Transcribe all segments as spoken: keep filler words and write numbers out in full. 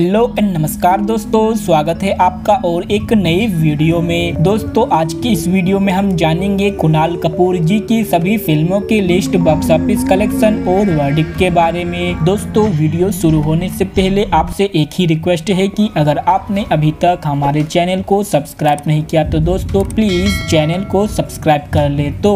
Hello and नमस्कार दोस्तों, स्वागत है आपका और एक नई वीडियो में। दोस्तों आज की इस वीडियो में हम जानेंगे कुणाल कपूर जी की सभी फिल्मों के लिस्ट, बॉक्स ऑफिस कलेक्शन और वर्डिक्ट के बारे में। दोस्तों वीडियो शुरू होने से पहले आपसे एक ही रिक्वेस्ट है कि अगर आपने अभी तक हमारे चैनल को सब्सक्राइब नहीं किया तो दोस्तों प्लीज चैनल को सब्सक्राइब कर ले। तो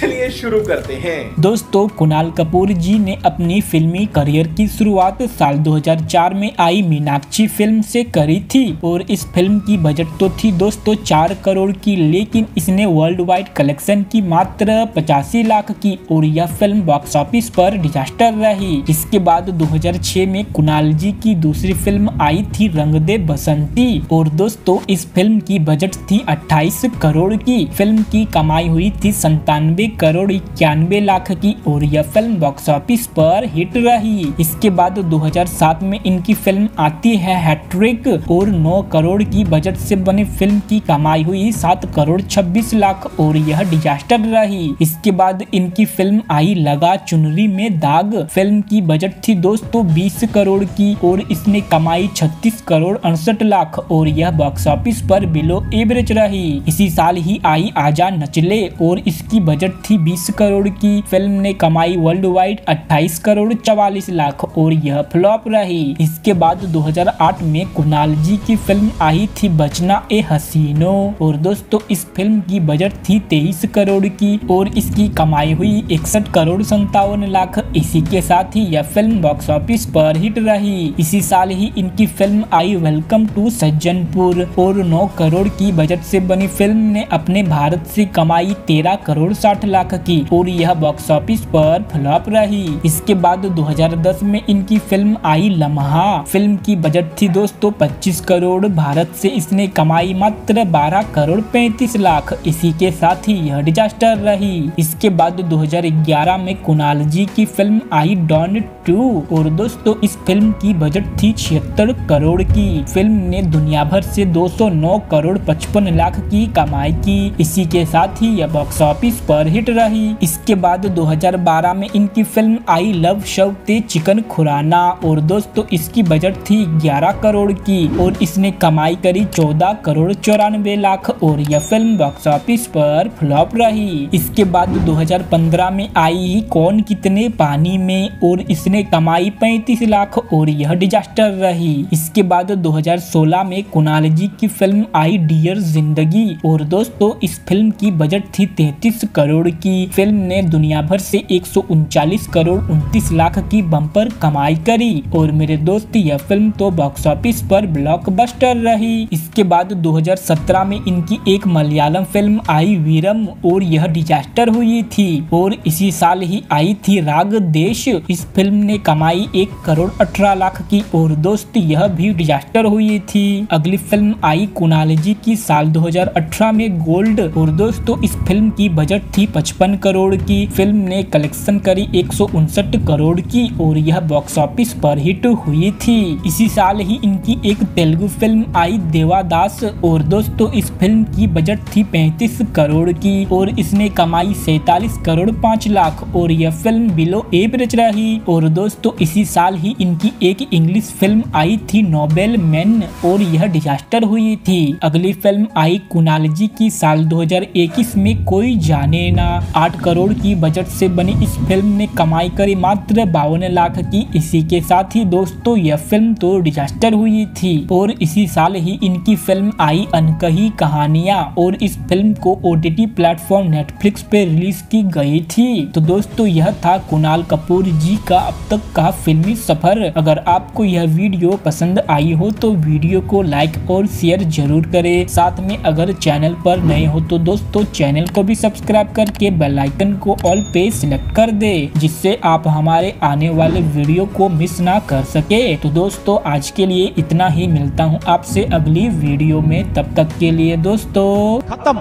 चलिए शुरू करते हैं। दोस्तों कुणाल कपूर जी ने अपनी फिल्मी करियर की शुरुआत साल दो हजार चार में आई मीनाक्षी फिल्म से करी थी और इस फिल्म की बजट तो थी दोस्तों चार करोड़ की, लेकिन इसने वर्ल्ड वाइड कलेक्शन की मात्र पचासी लाख की और यह फिल्म बॉक्स ऑफिस पर डिजास्टर रही। इसके बाद दो हजार छह में कुणाल जी की दूसरी फिल्म आई थी रंगदे बसंती और दोस्तों इस फिल्म की बजट थी अट्ठाईस करोड़ की। फिल्म की कमाई हुई थी संतानवे करोड़ इक्यानवे लाख की और यह फिल्म बॉक्स ऑफिस पर हिट रही। इसके बाद दो हजार सात में इनकी फिल्म आती है हेट्रिक और नौ करोड़ की बजट से बनी फिल्म की कमाई हुई सात करोड़ छब्बीस लाख और यह डिजास्टर रही। इसके बाद इनकी फिल्म आई लगा चुनरी में दाग। फिल्म की बजट थी दोस्तों बीस करोड़ की और इसने कमाई छत्तीस करोड़ अड़सठ लाख और यह बॉक्स ऑफिस पर बिलो एवरेज रही। इसी साल ही आई आजा नचले और इसकी बजट थी बीस करोड़ की। फिल्म ने कमाई वर्ल्ड वाइड अट्ठाईस करोड़ चवालीस लाख और यह फ्लॉप रही। इसके बाद दो हजार आठ में कुणाल जी की फिल्म आई थी बचना ए हसीनो और दोस्तों इस फिल्म की बजट थी तेईस करोड़ की और इसकी कमाई हुई इकसठ करोड़ संतावन लाख। इसी के साथ ही यह फिल्म बॉक्स ऑफिस पर हिट रही। इसी साल ही इनकी फिल्म आई वेलकम टू सज्जनपुर और नौ करोड़ की बजट से बनी फिल्म ने अपने भारत से कमाई तेरह करोड़ साठ लाख की और यह बॉक्स ऑफिस पर फ्लॉप रही। इसके बाद दो हजार दस में इनकी फिल्म आई लम्हा। फिल्म की बजट थी दोस्तों पच्चीस करोड़, भारत से इसने कमाई मात्र बारह करोड़ पैंतीस लाख। इसी के साथ ही यह डिजास्टर रही। इसके बाद दो हजार ग्यारह में कुणाल जी की फिल्म आई डॉन टू और दोस्तों इस फिल्म की बजट थी छिहत्तर करोड़ की। फिल्म ने दुनिया भर से दो सौ नौ करोड़ पचपन लाख की कमाई की। इसी के साथ ही यह बॉक्स ऑफिस पर हिट रही। इसके बाद दो हजार बारह में इनकी फिल्म आई लव शव ते चिकन खुराना और दोस्तों इसकी बजट थी ग्यारह करोड़ की और इसने कमाई करी चौदह करोड़ चौरानवे लाख और यह फिल्म बॉक्स ऑफिस पर फ्लॉप रही। इसके बाद दो हजार पंद्रह में आई ही कौन कितने पानी में और इसने कमाई पैंतीस लाख और यह डिजास्टर रही। इसके बाद दो हजार सोलह में कुणाल जी की फिल्म आई डियर जिंदगी और दोस्तों इस फिल्म की बजट थी तैंतीस करोड़ की। फिल्म ने दुनिया भर से एक सौ उनचालीस करोड़ उनतीस लाख की बम्पर कमाई करी और मेरे दोस्त यह फिल्म तो बॉक्स ऑफिस पर ब्लॉकबस्टर रही। इसके बाद दो हजार सत्रह में इनकी एक मलयालम फिल्म आई वीरम और यह डिजास्टर हुई थी और इसी साल ही आई थी राग देश। इस फिल्म ने कमाई एक करोड़ अठारह लाख की और दोस्त यह भी डिजास्टर हुई थी। अगली फिल्म आई कुणाल जी की साल दो हजार अठारह में गोल्ड और दोस्तों इस फिल्म की बजट थी पचपन करोड़ की। फिल्म ने कलेक्शन करी एक सौ उनसठ करोड़ की और यह बॉक्स ऑफिस पर हिट हुई थी। इसी साल ही इनकी एक तेलुगु फिल्म आई देवादास और दोस्तों इस फिल्म की बजट थी पैंतीस करोड़ की और इसने कमाई सैतालीस करोड़ पाँच लाख और यह फिल्म बिलो एवरेज रही। और दोस्तों इसी साल ही इनकी एक इंग्लिश फिल्म आई थी नोबेल मैन और यह डिजास्टर हुई थी। अगली फिल्म आई कुणाल जी की साल दो हजार इक्कीस में कोई जाने ना। आठ करोड़ की बजट से बनी इस फिल्म ने कमाई करी मात्र बावन लाख की। इसी के साथ ही दोस्तों यह फिल्म तो डिजास्टर हुई थी। और इसी साल ही इनकी फिल्म आई अनकही कहानिया और इस फिल्म को ओटीटी प्लेटफॉर्म नेटफ्लिक्स पे रिलीज की गई थी। तो दोस्तों यह था कुणाल कपूर जी का अब तक का फिल्मी सफर। अगर आपको यह वीडियो पसंद आई हो तो वीडियो को लाइक और शेयर जरूर करें। साथ में अगर चैनल पर नए हो तो दोस्तों चैनल को भी सब्सक्राइब करके बेल आइकन को ऑल पे सिलेक्ट कर दे, जिससे आप हमारे आने वाले वीडियो को मिस ना कर सके। तो दोस्तों आज के लिए इतना ही, मिलता हूं आपसे अगली वीडियो में। तब तक के लिए दोस्तों खत्म,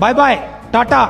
बाय बाय, टाटा।